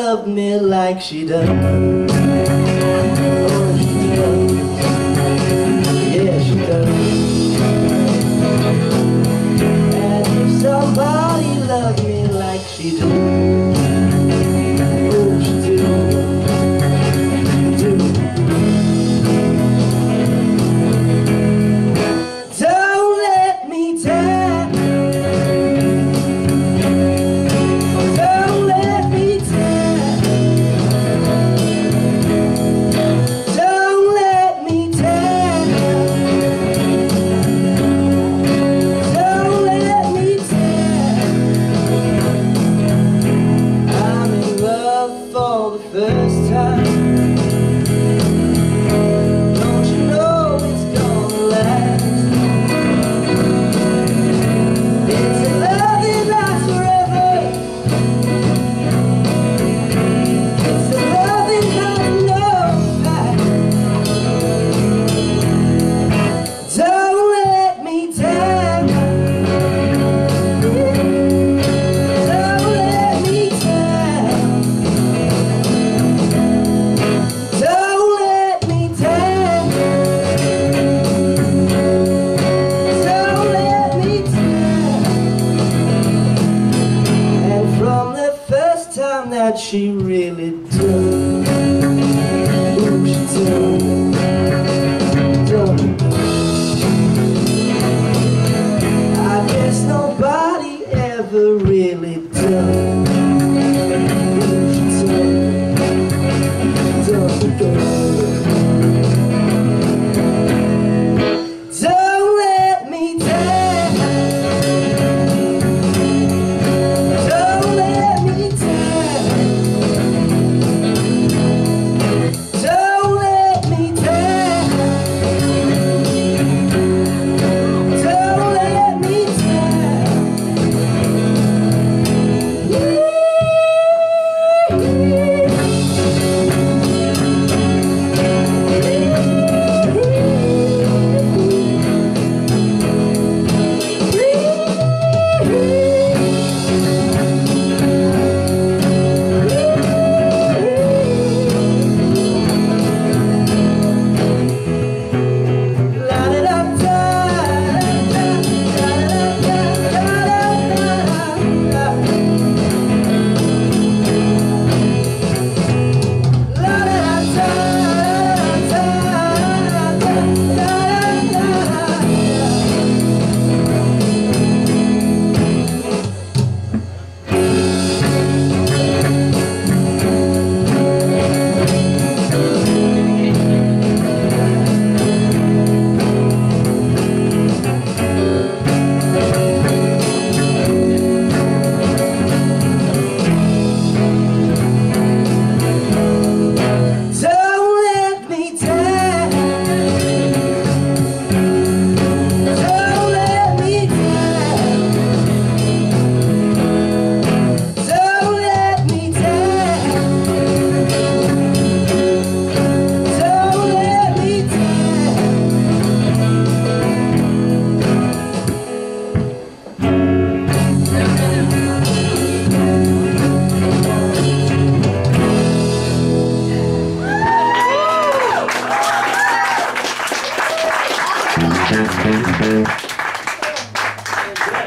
love me like she does. Yeah, she does. And if somebody loved me like she does, first time, don't you know it's gonna last? It's a love that lasts forever. It's a love that has no past. Don't let me down. That she really does. Ooh, she does. I guess nobody ever really does. Ooh, she does. Thank you.